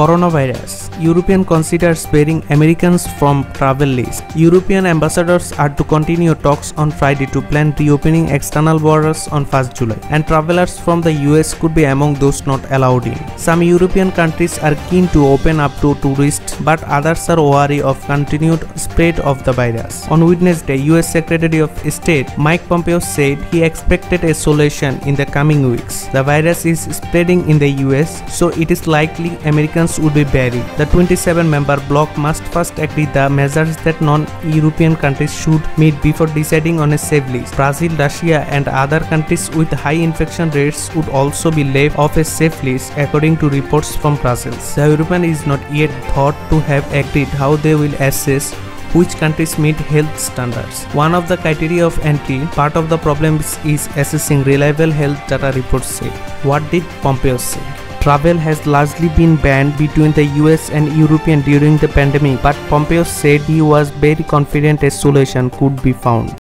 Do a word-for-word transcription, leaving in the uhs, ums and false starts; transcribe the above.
Coronavirus. European considers sparing Americans from travel list. European ambassadors are to continue talks on Friday to plan reopening external borders on first of July, and travelers from the U S could be among those not allowed in. Some European countries are keen to open up to tourists, but others are wary of continued spread of the virus. On Wednesday, U S Secretary of State Mike Pompeo said he expected a solution in the coming weeks. The virus is spreading in the U S, so it is likely Americans would be buried. The twenty-seven member bloc must first agree the measures that non-European countries should meet before deciding on a safe list. Brazil, Russia, and other countries with high infection rates would also be left off a safe list, according to reports from Brussels. The European is not yet thought to have agreed how they will assess which countries meet health standards. One of the criteria of entry, part of the problem is assessing reliable health data, reports say. What did Pompeo say? Travel has largely been banned between the U S and European during the pandemic, but Pompeo said he was very confident a solution could be found.